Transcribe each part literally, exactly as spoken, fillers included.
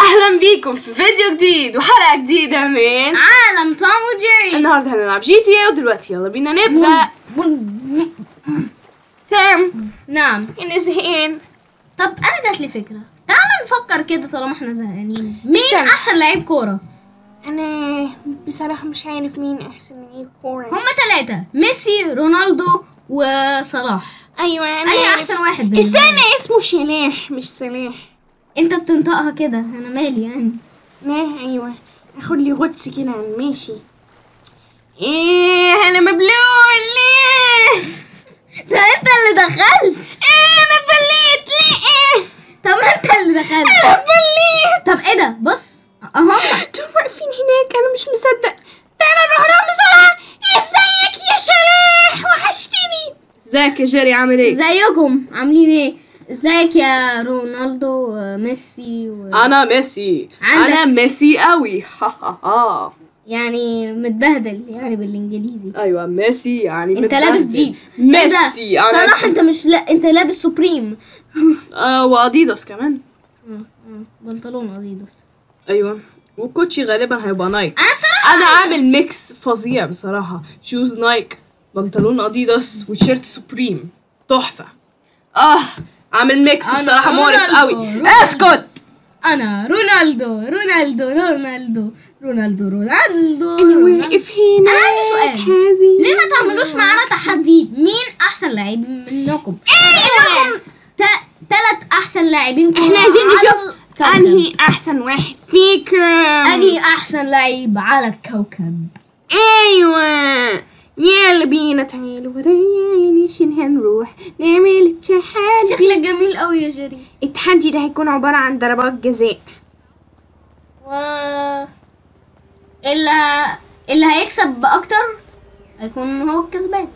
اهلا بيكم في فيديو جديد وحلقه جديده من عالم توم وجيري. النهارده هنلعب جي تي ايه، ودلوقتي يلا بينا نبدا. تمام. نعم احنا زهقانين. طب انا جات لي فكره، تعالوا نفكر كده طالما احنا زهقانين. مين احسن لعيب كوره؟ انا بصراحه مش عارف مين احسن لعيب كوره. هما ثلاثه، ميسي رونالدو وصلاح. ايوه انا أنا احسن واحد. استنى، اسمه شلاح مش صلاح. انت بتنطقها كده، انا مالي يعني. ما ايوه اخد لي غطس كده. ماشي. ايه انا مبلول ليه؟ ده انت اللي دخلت. ايه انا اتبليت ليه؟ ايه طب ما انت اللي دخلت. انا اتبليت. طب ايه ده؟ بص اهو انتوا واقفين هناك. انا مش مصدق. تعالى نروح لهم بسرعه. ازيك يا شلاح، وحشتني. ازيك يا جيري، عامل ايه؟ ازيكم عاملين ايه؟ ازيك يا رونالدو ميسي و... انا ميسي، انا ميسي قوي. ها ها ها، يعني متبهدل يعني بالانجليزي. ايوه ميسي يعني انت متبهدل. لابس جيب ميسي يعني صلاح. انت مش لا انت لابس سوبريم اه واديداس كمان. بنطلون اديداس. ايوه والكوتشي غالبا هيبقى نايك. انا بصراحه انا عامل ميكس فظيع بصراحه. شوز نايك، بنطلون اديداس، وتيشيرت سوبريم تحفه. اه عامل ميكس بصراحة مقرف قوي. اسكت. انا رونالدو رونالدو رونالدو رونالدو رونالدو. انا واقف هنا. انا عندي سؤال، ليه ما تعملوش معانا تحدي مين احسن لعيب منكم؟ ايه انكم ثلاث احسن لاعبين. احنا عايزين نشوف انهي احسن واحد فيكم، انهي احسن لعيب على الكوكب. ايوه يلا بينا، تعالوا ورايا يا نيشن. هنروح نعمل التحدي. شكلك جميل قوي يا جيري. التحدي ده هيكون عبارة عن ضربات جزاء، و اللي ه... اللي هيكسب بأكتر هيكون هو الكسبان.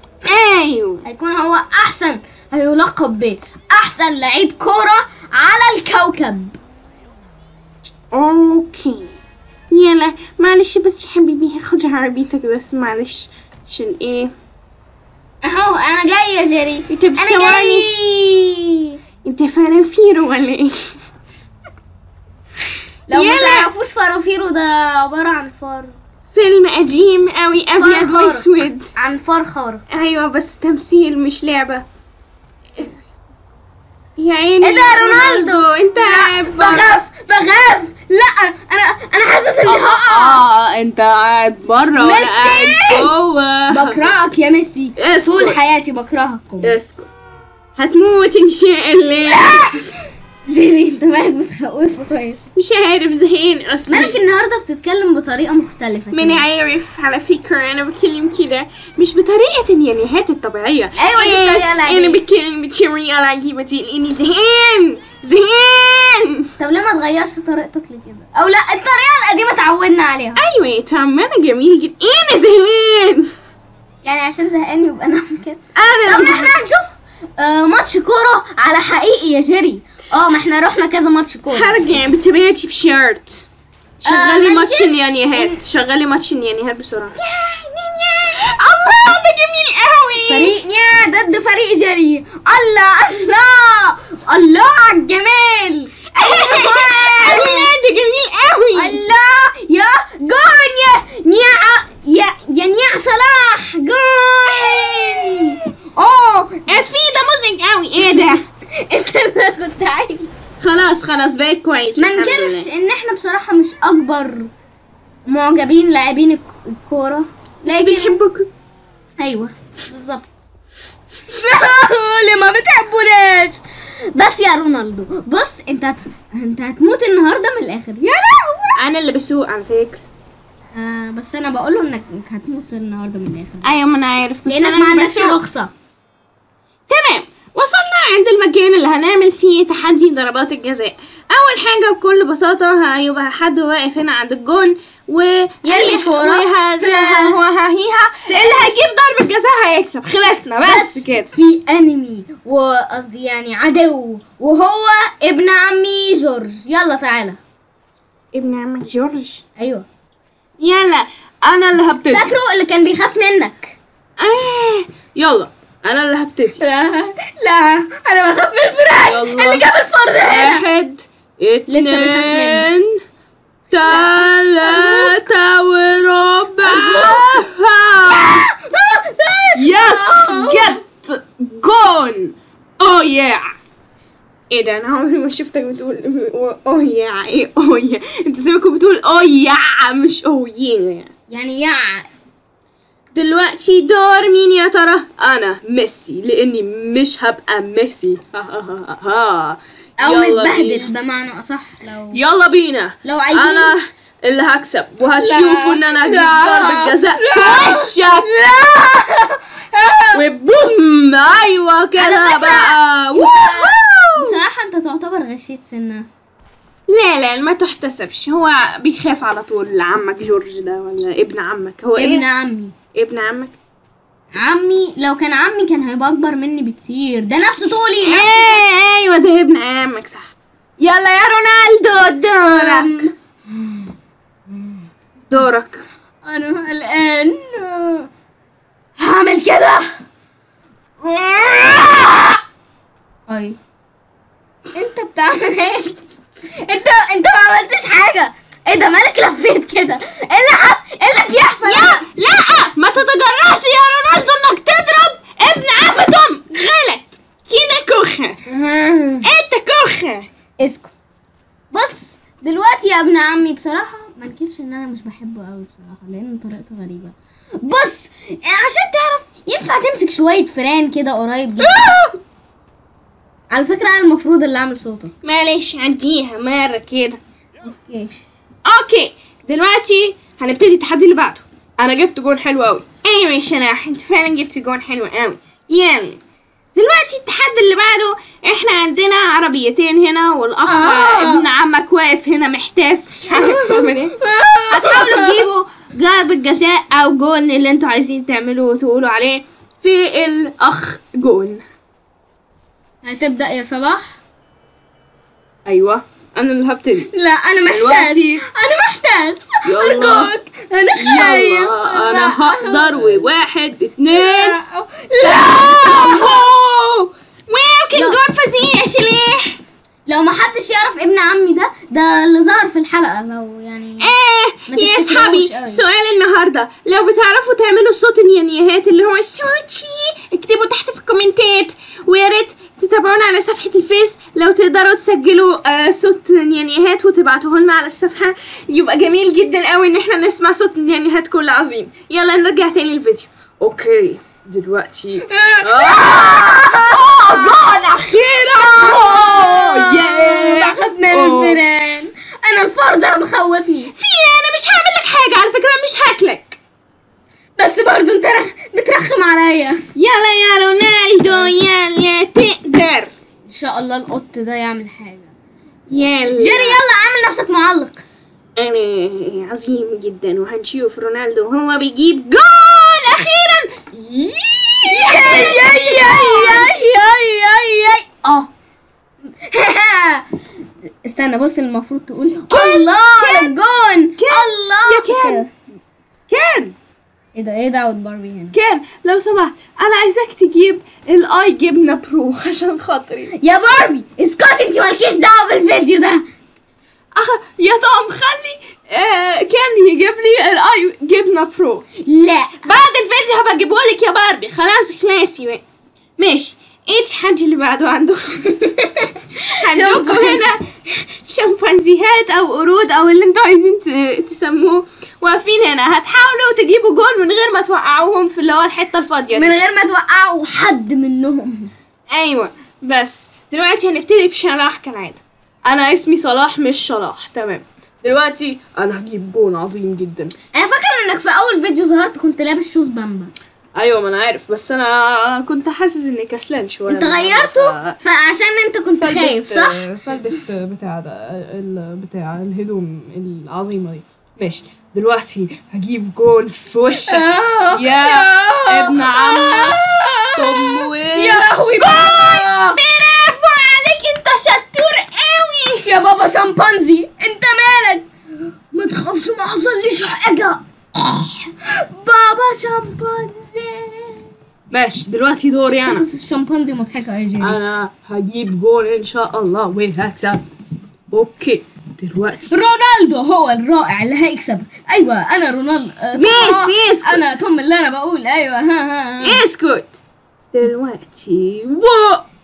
ايوه هيكون هو أحسن، هيلقب ب أحسن لعيب كورة على الكوكب. اوكي يلا. معلش بس يا حبيبي هاخد عربيتك بس، معلش عشان ايه؟ اهو انا جاي يا جيري. انت بتسواني؟ انت فرافيره ولا ايه؟ لو ما تعرفوش فرافيره، ده عباره عن فار، فيلم قديم قوي ابيض واسود، عن فار خارق. ايوه بس تمثيل مش لعبه. يا عيني ايه ده يا رونالدو؟ انت بخاف بخاف. لا انا انا حاسس اني هقع. اه انت قاعد بره وانا قاعد جوه. بكرهك يا ميسي، طول حياتي بكرهكم. اسكت هتموت ان شاء الله. جيري انت مالك متخوفه؟ طيب مش عارف، زهقان اصلا. مالك النهارده بتتكلم بطريقه مختلفه؟ ماني عارف. على فكره انا بتكلم كده مش بطريقه اليانيهات الطبيعيه. ايوه دي الطريقه العاديه. انا بتكلم بالطريقه العجيبه دي لاني زهقان زهقان. طب ليه ما تغيرش طريقتك لكده؟ او لا الطريقه القديمه اتعودنا عليها. ايوه تعملنا جميل جدا. انا زهقان يعني عشان زهقان يبقى انا كده. انا طب احنا هنشوف آه ماتش كوره على حقيقي يا جيري. اه ما احنا رحنا كذا ماتش كوره. حرجي بتبيعتي بشيرت. شغلي آه ماتش اليانيهات، شغلي ماتش اليانيهات بسرعه. الله ده جميل قوي. فريق نيان ضد فريق جري. الله الله الله على الجمال. الله ده جميل قوي. الله يا جون يا نيع يا يا نيع صلاح جون. اوه في ده مزعج قوي. ايه ده؟ انت اللي كنت عايز. خلاص خلاص بقيت كويس. ما ننكرش ان احنا بصراحه مش اكبر معجبين لاعبين الكوره، لكن بنحبكم. ايوه بالظبط. اللي ما بتحبوناش. بس يا رونالدو بص انت هت... انت هتموت النهارده من الاخر. يا لهوي انا اللي بسوق على فكره. آه بس انا بقول له انك هتموت النهارده من الاخر. ايوه ما انا عارف، بس لانك ما عندكش رخصه. تمام وصلنا عند المكان اللي هنعمل فيه تحدي ضربات الجزاء. اول حاجه بكل بساطه هيبقى حد واقف هنا عند الجون ويرمي كوره، اللي هيجيب ضربه جزاء هيكسب. خلصنا بس, بس كده. في انمي وقصدي يعني عدو، وهو ابن عمي جورج. يلا تعالى. ابن عمك جورج؟ ايوه يلا انا اللي هبتدي. فاكره اللي كان بيخاف منك؟ اه يلا أنا اللي هبتدي. لا لا أنا بخاف من الفران اللي جاب الفرد. واحد اتنين تلاتة وربع. يس جت جون. اوه يا ايه ده، انا عمري ما شفتك بتقول اوه يا. ايه اوه يا؟ انت سيبك بتقول اوه يا مش اوه يا. يعني يا دلوقتي دور مين يا ترى؟ انا ميسي، لاني مش هبقى ميسي. ها ها ها ها. او متبهدل بمعنى اصح. لو يلا بينا، لو عايزين انا اللي هكسب وهتشوفوا ان انا هجيب ضربة جزاء في وشك وبوم. ايوه كده بقى. بصراحة انت تعتبر غشيت سنة. لا لا ما تحتسبش، هو بيخاف على طول. عمك جورج ده ولا ابن عمك؟ هو ابن إيه؟ عمي. ابن عمك؟ عمي لو كان عمي كان هيبقى اكبر مني بكتير، ده نفس طولي. ايه ايوه ده ابن عمك صح. يلا يا رونالدو دورك. دورك. انا الان هعمل كده. اي انت بتعمل ايه؟ انت انت ما عملتش حاجه. ايه ده مالك لفيت كده؟ ايه اللي حصل؟ ايه اللي بيحصل؟ لا لا ما تتجرأش يا رونالدو انك تضرب ابن عم توم. غلط. كينا كوخه. انت كوخه. اسكت. بص دلوقتي يا ابن عمي بصراحه ما انكرش ان انا مش بحبه قوي بصراحه، لان طريقته غريبه. بص عشان تعرف ينفع تمسك شويه فران كده قريب جدا. على فكره انا المفروض اللي اعمل صوتك. معلش عديها مره كده. اوكي اوكي دلوقتي هنبتدي التحدي اللي بعده. انا جبت جون حلو قوي. ايوه يا شناح انت فعلا جبت جون حلو قوي. يلا دلوقتي التحدي اللي بعده. احنا عندنا عربيتين هنا، والاخ آه. ابن عمك واقف هنا محتاس مش عارف تعمل ايه. هتحاولوا تجيبوا ضربة جزاء او جون اللي انتوا عايزين تعملوه وتقولوا عليه في الاخ جون. هتبدأ يا صلاح؟ ايوه انا اللي هبتدي. لا انا محتاس، انا محتاس ارجوك انا خايف. انا هقدر. وواحد اتنين. لا واو كان جون فظيع يا شليح. لو ما حدش يعرف ابن عمي ده ده اللي ظهر في الحلقه. لو يعني ايه يا اصحابي سؤال النهارده، لو بتعرفوا تعملوا صوت النيانيهات اللي هو السوتشي اكتبوا تحت في الكومنتات، ويا ريت تتابعونا على صفحة الفيس. لو تقدروا تسجلوا آه صوت نيانيهات وتبعتوه لنا على الصفحة يبقى جميل جدا قوي ان احنا نسمع صوت نيانيهات كل عظيم. يلا نرجع تاني للفيديو. اوكي دلوقتي اه جون اخيرا. اوه ياه اخذت من الفيران. انا الفار ده مخوفني. في انا مش هعمل لك حاجة على فكرة، مش هاكلك بس برضو انت بترخم عليا. يلا يا رونالدو يلا تقدر. ان شاء الله القط ده يعمل حاجه. يلا جري يلا اعمل نفسك معلق. انا عظيم جدا وهنشوف رونالدو هو بيجيب جول اخيرا. ياي ياي ياي ياي ياي. اه استنى بص المفروض تقول الله الجون. الله كان كان ايه ده؟ ايه دعوة باربي هنا؟ كان لو سمحت انا عايزاك تجيب الاي جبنه برو عشان خاطري. يا باربي اسكتي انت مالكيش دعوه بالفيديو ده. اخ يا توم خلي آه كان يجيب لي الاي جبنه برو. لا بعد الفيديو هبقى اجيبه لك يا باربي. خلاص خلاصي ماشي. ايه الحاج اللي بعده عندكم؟ عندكم هنا شامبانزيهات او قرود او اللي انتوا عايزين تسموه واقفين هنا. هتحاولوا تجيبوا جول من غير ما توقعوهم في اللي هو الحته الفاضيه من غير ما توقعوا حد منهم. ايوه بس دلوقتي هنبتدي بشلاح كالعاده. انا اسمي صلاح مش شلاح. تمام دلوقتي انا هجيب جول عظيم جدا. انا فاكره انك في اول فيديو ظهرت كنت لابس شوز بامبا. ايوه ما انا عارف بس انا كنت حاسس اني كسلان شويه. انت غيرته ف... فعشان انت كنت خايف صح؟ فلبست بتاع ده بتاع الهدوم العظيمه دي. ماشي دلوقتي هجيب جول في وشك يا ابن عم توم. يا لهوي جول. برافو عليك انت شطور قوي يا بابا شمبانزي. انت مالك؟ ما تخافش ما حصليش حاجه بابا شمبانزي. ماشي دلوقتي دوري انا. قصص الشمبانزي مضحكه يا جيني. انا هجيب جول ان شاء الله وهكسب. اوكي دلوقتي. رونالدو هو الرائع اللي هيكسب. ايوه انا رونالدو. ميسي اسكت. انا توم اللي انا بقول. ايوه ها ها. اسكت دلوقتي. و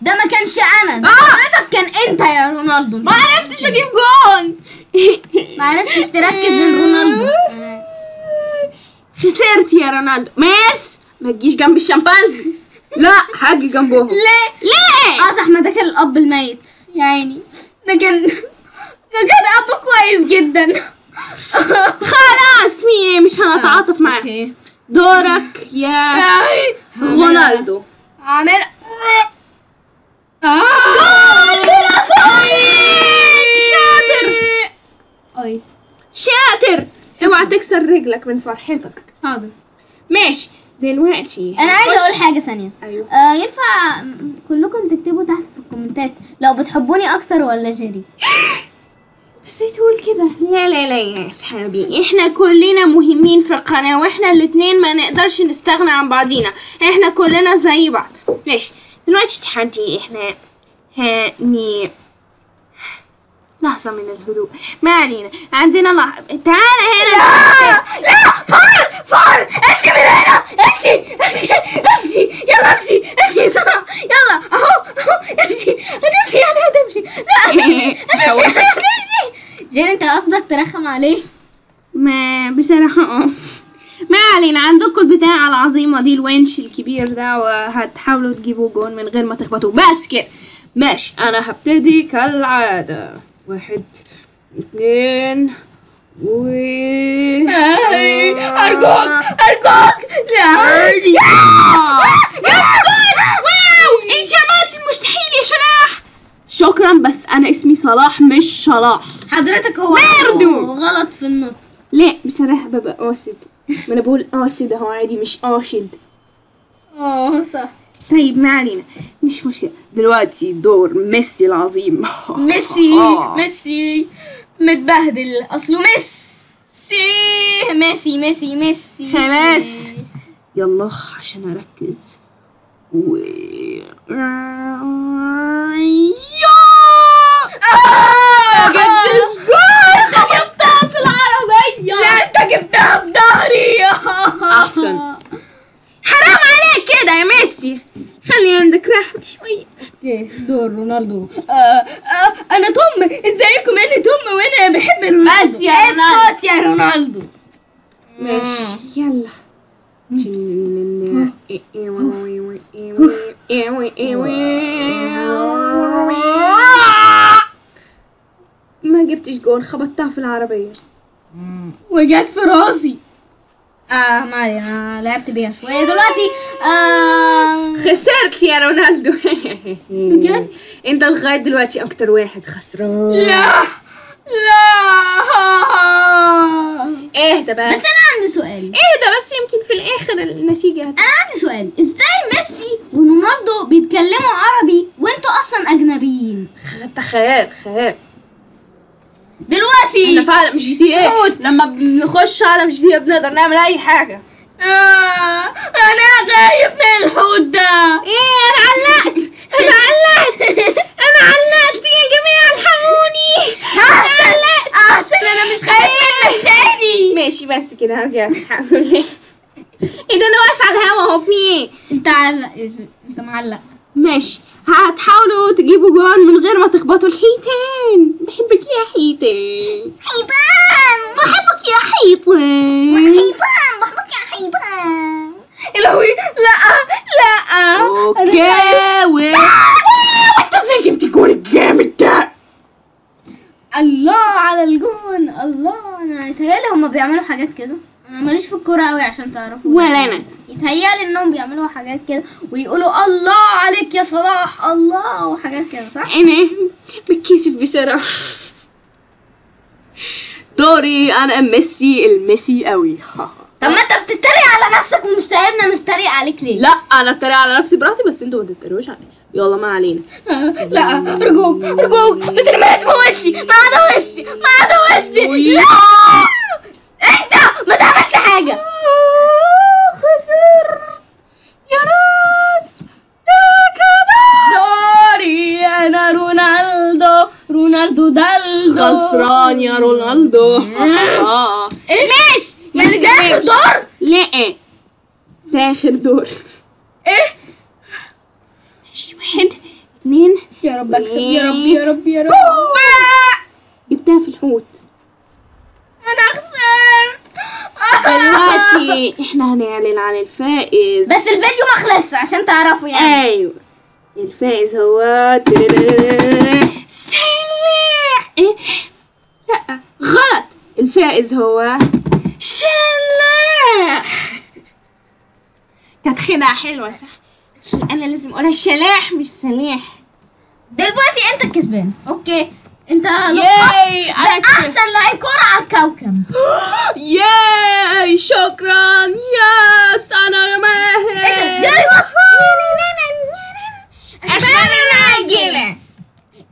ده ما كانش انا، ده حضرتك كان انت يا رونالدو. ما عرفتش اجيب جون. ما عرفتش تركز من رونالدو. خسرت يا رونالدو. ميس ما تجيش جنب الشمبانزي. لا هاجي جنبهم. ليه؟ ليه؟ اه صح، ما ده كان الاب الميت يا عيني. ده كان ده كان اب كويس جدا. خلاص مي مش هنتعاطف معاك. دورك يا رونالدو. عامل جول شاطر. اي شاطر. اوعى تكسر رجلك من فرحتك. حاضر ماشي دلوقتي. انا عايزه اقول حاجه ثانيه. ايوه آه، ينفع كلكم تكتبوا تحت في الكومنتات لو بتحبوني اكتر ولا جيري؟ ازاي تقول كده؟ لا لا لا يا اصحابي، احنا كلنا مهمين في القناه، واحنا الاثنين ما نقدرش نستغنى عن بعضينا، احنا كلنا زي بعض. ماشي دلوقتي تحدي. احنا هاني لحظه من الهدوء، ما علينا. عندنا لحظه. تعالى هنا. لا لا فار فار، امشي من هنا، امشي امشي امشي، يلا امشي امشي بسرعه، يلا اهو اهو امشي. هتمشي يعني هتمشي؟ لا هتمشي هتمشي هتمشي. جيري انت قصدك ترخم عليه؟ ما بصراحه اه. ما علينا، عندكم البتاعه العظيمه دي، الونش الكبير ده، وهتحاولوا تجيبوا جون من غير ما تخبطوا بس كده. ماشي انا هبتدي كالعاده. واحد اتنين و ارجوك ارجوك. لا انت عملت المستحيل يا شلاح. شكرا بس انا اسمي صلاح مش شلاح. حضرتك هو غلط في النطق. لا بصراحه ببقى قاصد. ما انا بقول قاصد اهو عادي، مش قاصد. اه صح. طيب ما علينا مش مشكلة. دلوقتي دور ميسي العظيم. ميسي ميسي متبهدل اصله. ميسي ميسي ميسي ميسي. خلاص يلا عشان اركز. و يا جبتش جول. انت جبتها في العربية. لا انت جبتها في ظهري. احسن. حرام عليك كده يا ميسي، خلي عندك رحمة شوية. دور رونالدو. آه آه أنا توم. إزيكم؟ أنا توم وأنا بحب رونالدو. بس يا رونالدو اسكت يا رونالدو. ماشي يلا. ما جبتش جول، خبطتها في العربية وجت في راسي. اه ما انا لعبت بيها شويه دلوقتي. آه خسرت يا رونالدو. بجد انت لغايه دلوقتي اكتر واحد خسران. لا لا اهدى بس. بس انا عندي سؤال. اهدى بس، يمكن في الاخر النتيجه هت... انا عندي سؤال. ازاي ميسي ورونالدو بيتكلموا عربي وانتوا اصلا اجنبيين؟ تخيل خيال دلوقتي. احنا في عالم جي تي ايه. لما بنخش عالم جي تي ايه بنقدر نعمل اي حاجه. آه انا خايف من الحوت ده. ايه انا علقت انا علقت انا علقت يا جماعه الحقوني. انا علقت. احسن انا مش خايف منك تاني. ماشي بس كده هرجع الحمد لله. ايه ده انا واقف على الهوا اهو. في ايه؟ انت علق يا جماعه، انت معلق. ماشي هتحاولوا تجيبوا جون من غير ما تخبطوا الحيتان. بحبك يا حيتان. حيتان بحبك يا حيتان. حيتان بحبك يا حيتان. يا لهوي. لا لا اوكي. و انت ازاي جبت الجون الجامد ده؟ الله على الجون. الله. انا يتهيألي هما بيعملوا حاجات كده. انا ماليش في الكوره قوي عشان تعرفوا. ولا انا. يتهيألي انهم بيعملوا حاجات كده ويقولوا الله عليك يا صلاح الله وحاجات كده صح؟ انا بتكسف بصراحه. دوري انا. ميسي الميسي قوي. طب ما انت بتتريق على نفسك ومش سايبنا نتريق عليك ليه؟ لا انا اتريق على نفسي براحتي بس انتوا ما تتريقوش عليا. يلا ما علينا. لا ارجوك ارجوك ما ترميهاش في وشي. ما عدا وشي ما عدا وشي. لا انت ما تعملش حاجه. خسرت يا ناس. يا كده دوري انا رونالدو. رونالدو دلدو. خسران يا رونالدو. اه ايه ماشي يعني ده اخر دور؟ لا ده اخر دور. ايه ماشي واحد اتنين يا رب اكسب يا رب يا رب يا رب. جبتها في الحوت. انا خسرت. دلوقتي احنا هنعلن عن الفائز بس الفيديو ما خلصش عشان تعرفوا يعني. ايوه الفائز هو سلاح. ايه لا غلط. الفائز هو شلاح. كانت خدعة حلوة صح؟ انا لازم اقولها شلاح مش سلاح. دلوقتي انت الكسبان. اوكي انت ياي احسن لاعب كرة على الكوكب. ياي شكرا يس انا يا ماهر. انت جري بص اخبارنا عاجلة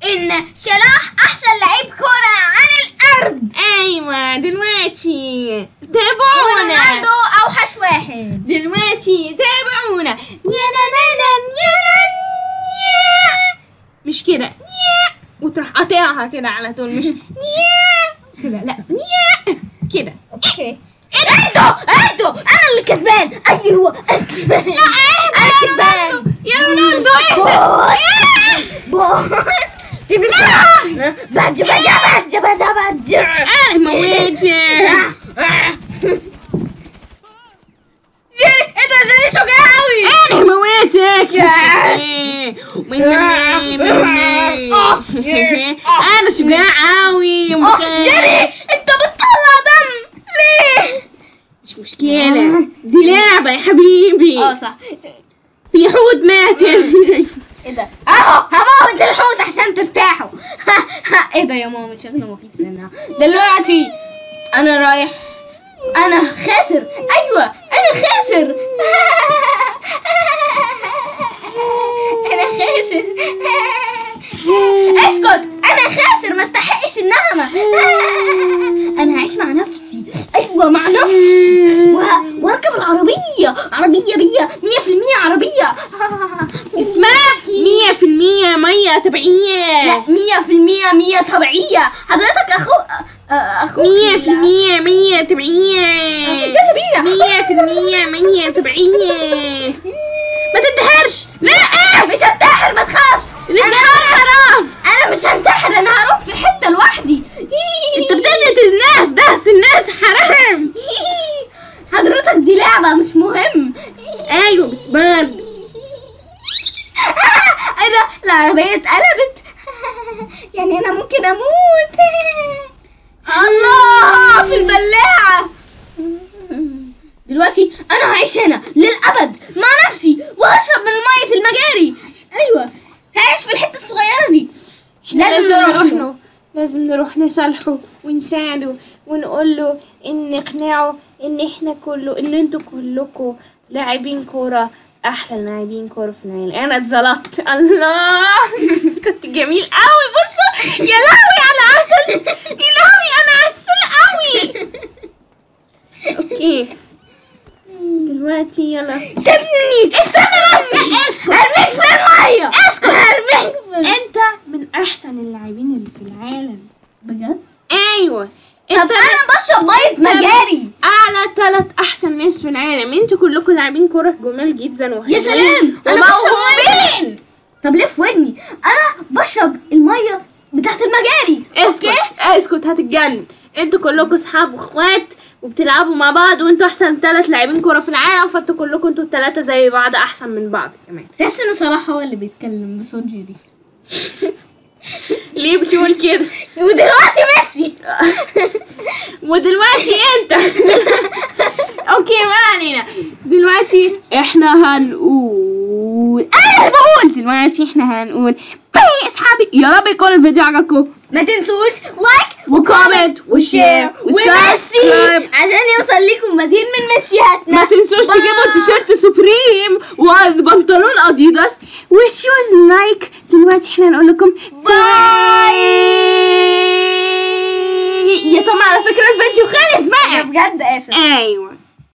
ان شلاح احسن لعيب كرة على الارض. ايوه دلوقتي تابعونا. رونالدو اوحش واحد. دلوقتي تابعونا. يانا نانا يانا يا مش كده يا وتروح قاطعها كده على طول مش يا كده لا يا كده. اوكي اهدوا اهدوا انا اللي كسبان. ايوه انا كسبان. لا انا كسبان يا رونالدو. اهدى سيب لي الكرة. بجي بجي بجي بجي انا موجي. جيري انت جيري شجاع قوي. انا موجتك يا انا شجاع قوي. جيري انت بتطلع دم ليه؟ مش مشكلة دي لعبة يا حبيبي. اه صح في حوت مات. ايه ده؟ اهو هموت الحوت عشان ترتاحوا. ايه ده يا ماما شكله مخيف لنا. دلوقتي انا رايح. انا خاسر. ايوه انا خاسر. انا خاسر. اسكت انا خاسر ما استحقش النعمة. انا هعيش مع نفسي. ايوه مع نفسي واركب العربية. عربية بيا مية في المية عربية. اسمها مية في المية مية طبيعية. لا مية في المية مية طبيعية. حضرتك اخو اخوك مية في المية مية طبيعية. يلا بينا مية في المية مية طبيعية. ما تنتحرش. لا مش هنتحر ما تخافش. الانتحار حرام. انا مش هنتحر انا هروح في حته لوحدي. انت بتقلد الناس ده الناس حرام. حضرتك دي لعبه مش مهم. ايوه بس باربي. انا العربيه اتقلبت يعني انا ممكن اموت. الله في البلاعه. دلوقتي انا هعيش هنا للابد مع نفسي وهشرب من ميه المجاري. ايوه هعيش في الحته الصغيره دي. لازم, لازم نروح له. لازم نروح نصالحه ونساعده ونقول له ان نقنعه ان احنا كله ان انتوا كلكم لاعبين كوره احلى لاعبين كوره في العالم. انا اتزلطت. الله كنت جميل قوي. بصوا يا لهوي على عسل. يا لهوي انا عسول قوي. اوكي دلوقتي يلا سيبني. استنى بس ارميك في الميه. اسكت ارميك في. انت من احسن اللاعبين اللي في العالم بجد. ايوه انت. طب انا بشرب ميه مجاري. اعلى ثلاث احسن ناس في العالم. انتوا كلكم لاعبين كوره جمال جدا وحلوين. يا سلام انا بشرب. طب ليه في ودني؟ انا بشرب الميه بتاعت المجاري. اسكت اسكت هتتجنن. انتوا كلكم اصحاب واخوات وبتلعبوا مع بعض وانتوا احسن ثلاث لاعبين كوره في العالم فانتوا كلكم انتوا الثلاثه زي بعض احسن من بعض كمان. تحس ان صلاح هو اللي بيتكلم بصوت جيري. ليه بتقول كده؟ ودلوقتي ميسي. ودلوقتي انت. اوكي ما علينا. دلوقتي احنا هنقول انا اللي بقول. دلوقتي احنا هنقول باي اصحابي. يا رب يكون الفيديو عجبكم. ما تنسوش لايك وكومنت وشير وسبسكرايب عشان يوصل لكم مزيد من مسيهاتنا. ما تنسوش تجيبوا تيشيرت سوبريم وبنطلون اديداس وشوز نايك. دلوقتي احنا هنقول لكم باي. يا طبعا على فكره الفيديو خلص بقى بجد. اسف ايوه.